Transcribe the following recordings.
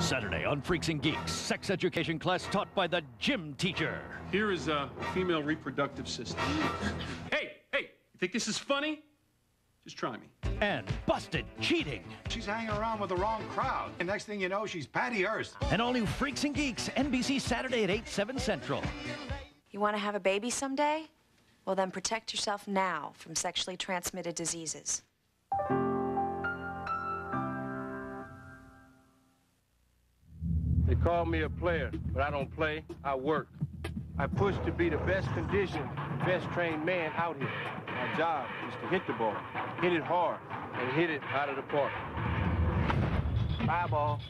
Saturday on Freaks and Geeks, sex education class taught by the gym teacher. Here is a female reproductive system. Hey, you think this is funny? Just try me. And busted cheating. She's hanging around with the wrong crowd. And next thing you know, she's Patty Hearst. And all new Freaks and Geeks, NBC Saturday at 8, 7 Central. You want to have a baby someday? Well, then protect yourself now from sexually transmitted diseases. They call me a player, but I don't play, I work. I push to be the best conditioned, best trained man out here. My job is to hit the ball, hit it hard, and hit it out of the park. Bye, ball.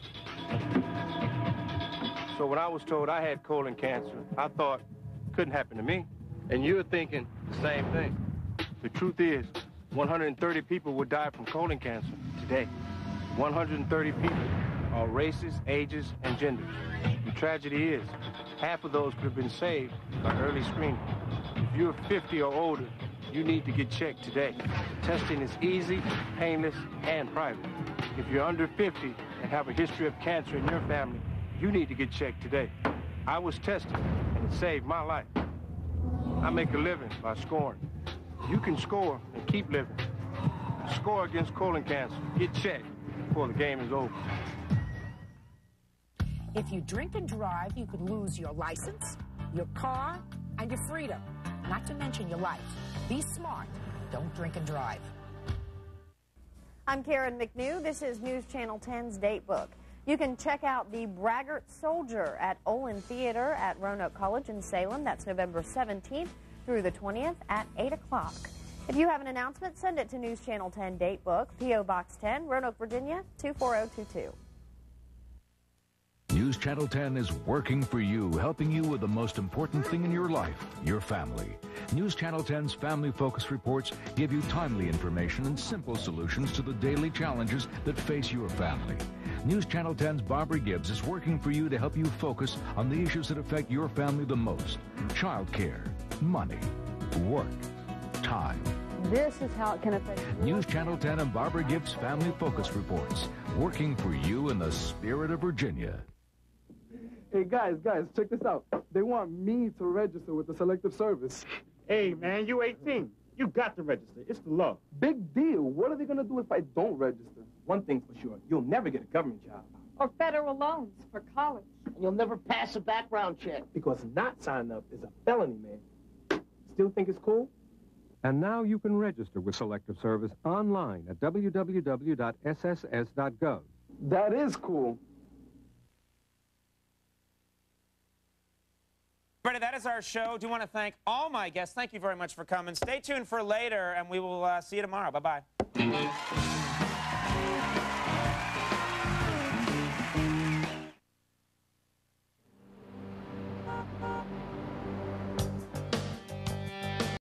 So when I was told I had colon cancer, I thought, couldn't happen to me. And you're thinking the same thing. The truth is, 130 people would die from colon cancer today. 130 people. All races, ages, and genders. The tragedy is, half of those could have been saved by early screening. If you're 50 or older, you need to get checked today. Testing is easy, painless, and private. If you're under 50 and have a history of cancer in your family, you need to get checked today. I was tested, and it saved my life. I make a living by scoring. You can score and keep living. Score against colon cancer. Get checked before the game is over. If you drink and drive, you could lose your license, your car, and your freedom, not to mention your life. Be smart. Don't drink and drive. I'm Karen McNew. This is News Channel 10's Datebook. You can check out The Braggart Soldier at Olin Theater at Roanoke College in Salem. That's November 17th through the 20th at 8 o'clock. If you have an announcement, send it to News Channel 10 Datebook, P.O. Box 10, Roanoke, Virginia, 24022. News Channel 10 is working for you, helping you with the most important thing in your life, your family. News Channel 10's Family Focus reports give you timely information and simple solutions to the daily challenges that face your family. News Channel 10's Barbara Gibbs is working for you to help you focus on the issues that affect your family the most. Child care, money, work, time. This is how it can affect you. News Channel 10 and Barbara Gibbs' Family Focus reports, working for you in the spirit of Virginia. Hey, guys, check this out. They want me to register with the Selective Service. Hey, man, you 18. You got to register. It's the law. Big deal. What are they going to do if I don't register? One thing's for sure. You'll never get a government job. Or federal loans for college. And you'll never pass a background check. Because not signing up is a felony, man. Still think it's cool? And now you can register with Selective Service online at www.sss.gov. That is cool. Brenda, that is our show. I do want to thank all my guests. Thank you very much for coming. Stay tuned for later, and we will see you tomorrow. Bye-bye.